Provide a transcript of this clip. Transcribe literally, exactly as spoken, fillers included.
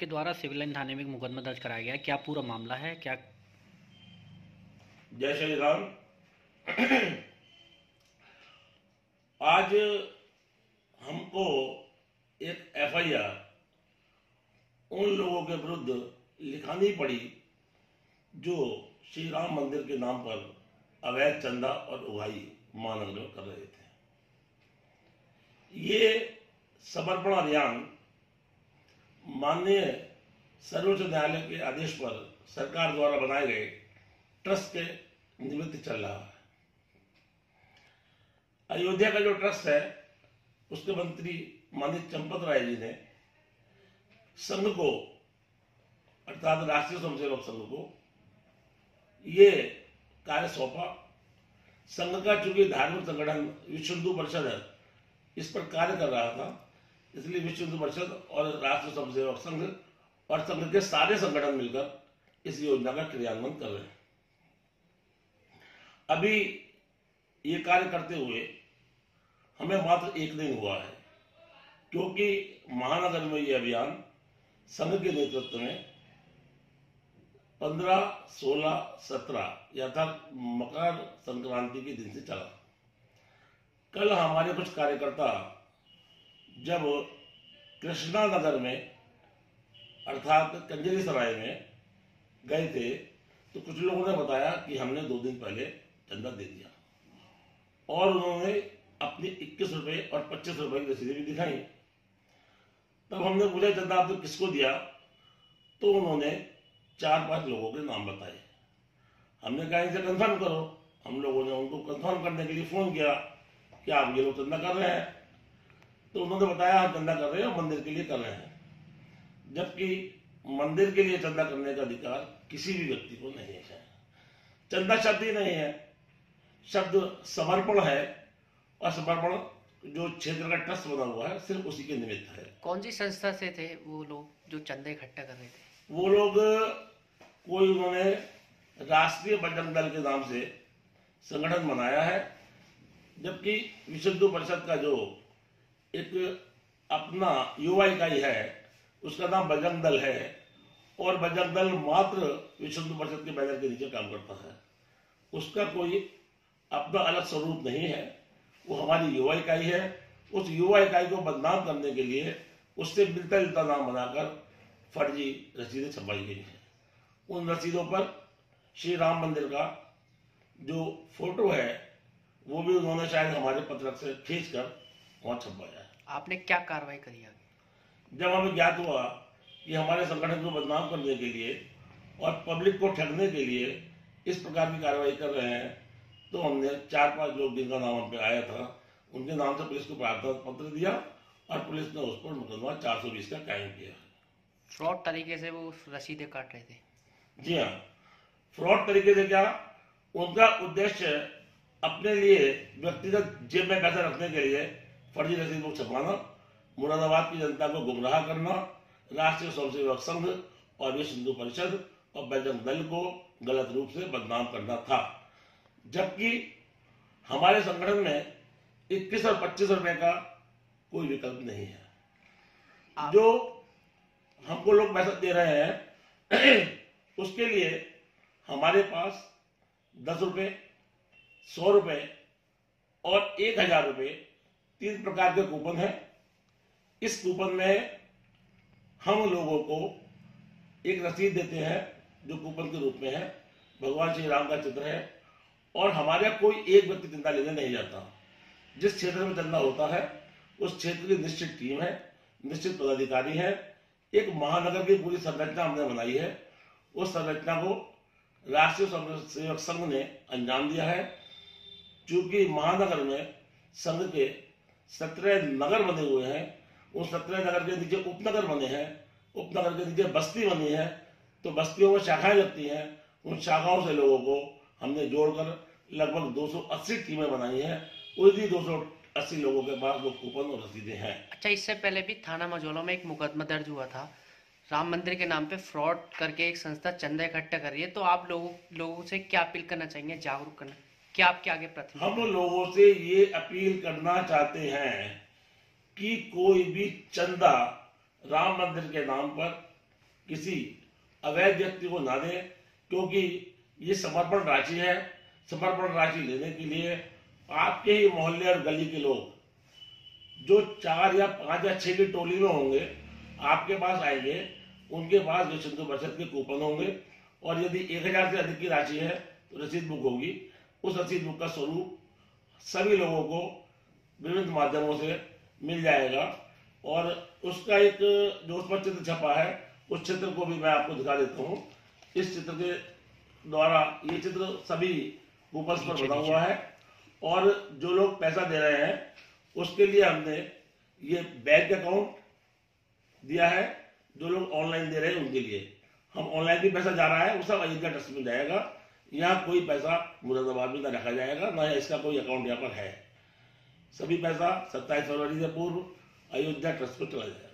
आपके द्वारा civil line थाने में मुकदमा दर्ज कराया गया है, क्या पूरा मामला है? क्या जय श्री राम। आज हमको एक एफ आई आर उन लोगों के विरुद्ध लिखानी पड़ी जो श्री राम मंदिर के नाम पर अवैध चंदा और उगाही मानव कर रहे थे। ये समर्पण अभियान माननीय सर्वोच्च न्यायालय के आदेश पर सरकार द्वारा बनाए गए ट्रस्ट के निमित्त चल रहा है। अयोध्या का जो ट्रस्ट है उसके मंत्री माननीय चंपत राय जी ने संघ को अर्थात राष्ट्रीय स्वयं सेवक संघ को ये कार्य सौंपा। संघ का चूंकि धार्मिक संगठन विश्व हिंदू परिषद है, इस पर कार्य कर रहा था, इसलिए विश्व हिंदू परिषद और राष्ट्रीय स्वयं सेवक संघ और संघ के सारे संगठन मिलकर इस योजना का क्रियान्वयन कर रहे हैं। अभी ये कार्य करते हुए हमें मात्र एक दिन हुआ है, क्योंकि महानगर में ये अभियान संघ के नेतृत्व में पंद्रह, सोलह, सत्रह यथार्थ मकर संक्रांति के दिन से चला। कल हमारे कुछ कार्यकर्ता जब कृष्णा नगर में अर्थात कंजरी सराय में गए थे तो कुछ लोगों ने बताया कि हमने दो दिन पहले चंदा दे दिया और उन्होंने अपने इक्कीस रुपये और पच्चीस रुपये की रसीदें भी दिखाई। तब हमने पूछा चंदा आपने किसको दिया, तो उन्होंने चार पांच लोगों के नाम बताए। हमने कहा इनसे कंफर्म करो। हम लोगों ने उनको कंफर्म करने के लिए फोन किया कि आप ये लोग चंदा कर रहे हैं, तो उन्होंने बताया हम चंदा कर रहे हैं और मंदिर के लिए कर रहे हैं, जबकि मंदिर के लिए चंदा करने का अधिकार किसी भी व्यक्ति को नहीं है। चंदा शब्द ही नहीं है, शब्द समर्पण है, और समर्पण जो क्षेत्र का ट्रस्ट बना हुआ है सिर्फ उसी के निमित्त है। कौन सी संस्था से थे वो लोग जो चंदा इकट्ठा कर रहे थे? वो लोग कोई उन्होंने राष्ट्रीय बजरंग दल के नाम से संगठन बनाया है, जबकि विश्व हिंदू परिषद का जो एक अपना युवा इकाई है उसका नाम बजरंग दल है, और बजरंग दल मात्र विश्व हिंदू परिषद के बैनर के नीचे काम करता है। उसका कोई अपना अलग स्वरूप नहीं है, वो हमारी युवा इकाई है। उस युवा इकाई को बदनाम करने के लिए उससे मिलता जुलता नाम बनाकर फर्जी रसीदें छपाई गई हैं। उन रसीदों पर श्री राम मंदिर का जो फोटो है वो भी उन्होंने शायद हमारे पत्रक से खींचकर वहाँ छपवाया है। आपने क्या कार्रवाई करी आगे? जब हमें ज्ञात हुआ कि हमारे संगठन को बदनाम करने के लिए और पब्लिक को ठगने के लिए इस प्रकार की कार्रवाई कर रहे हैं, तो हमने चार पाँच लोग जिनका नाम हम पे आया था उनके नाम से पुलिस को प्रार्थना पत्र दिया और पुलिस ने उस पर मुकदमा चार सौ बीस का कायम किया। फ्रॉड तरीके से वो रसीदें काट रहे थे। जी हाँ, फ्रॉड तरीके से क्या, उनका उद्देश्य अपने लिए व्यक्तिगत जेब में पैसा रखने के लिए फर्जी रसीद को छपाना, मुरादाबाद की जनता को गुमराह करना, राष्ट्रीय स्वयं सेवक संघ और विश्व हिंदू परिषद और बजरंग दल को गलत रूप से बदनाम करना था। जबकि हमारे संगठन में इक्कीस और पच्चीस रुपए का कोई विकल्प नहीं है। जो हमको लोग पैसा दे रहे हैं उसके लिए हमारे पास दस रुपये, सौ रुपये और एक हजार रुपये तीन प्रकार के कूपन हैं। इस कूपन में हम लोगों को एक रसीद देते हैं जो कूपन के रूप में है, भगवान श्री राम का चित्र है, और हमारे कोई एक व्यक्ति चंदा लेने नहीं जाता। जिस क्षेत्र में चंदा होता है उस क्षेत्र की निश्चित टीम है, निश्चित पदाधिकारी है। एक महानगर की पूरी संरचना हमने बनाई है, उस संरचना को राष्ट्रीय स्वयं सेवक संघ ने अंजाम दिया है। चूंकि महानगर में संघ के सत्रह नगर बने हुए हैं, उस सत्रह नगर के नीचे उपनगर बने हैं, उपनगर के नीचे बस्ती बनी है, तो बस्तियों में शाखाएं लगती हैं। उन शाखाओं से लोगों को हमने जोड़कर लगभग दो सौ अस्सी टीमें बनाई है। उसी दो सौ अस्सी लोगों के पास वो कूपन और रसीदें हैं। अच्छा, इससे पहले भी थाना मझोला में एक मुकदमा दर्ज हुआ था, राम मंदिर के नाम पे फ्रॉड करके एक संस्था चंदा इकट्ठा कर रही है, तो आप लोगों लोगों से क्या अपील करना चाहेंगे, जागरूक करना, क्या आपके आगे प्रथम? हम लोगों से ये अपील करना चाहते हैं कि कोई भी चंदा राम मंदिर के नाम पर किसी अवैध व्यक्ति को ना दें, क्योंकि ये समर्पण राशि है। समर्पण राशि लेने के लिए आपके ही मोहल्ले और गली के लोग जो चार या पांच या छह की टोली में होंगे आपके पास आएंगे, उनके पास विश्व हिंदू परिषद के कूपन होंगे और यदि एक हजार से अधिक की राशि है तो रसीद बुक होगी। उस रसीद बुक का स्वरूप सभी लोगों को विभिन्न माध्यमों से मिल जाएगा और उसका एक जो उस पर चित्र छपा है उस चित्र को भी मैं आपको दिखा देता हूँ। इस चित्र के द्वारा ये चित्र सभी कूपन पर बना हुआ है और जो लोग पैसा दे रहे हैं उसके लिए हमने ये बैंक अकाउंट दिया है। जो लोग ऑनलाइन दे रहे हैं उनके लिए हम ऑनलाइन भी पैसा जा रहा है, उसका अयोध्या ट्रस्ट में जाएगा। यहाँ कोई पैसा मुरादाबाद में ना रखा जाएगा, ना इसका कोई अकाउंट यहाँ पर है। सभी पैसा सत्ताईस फरवरी से पूर्व अयोध्या ट्रस्ट पर चला जाएगा।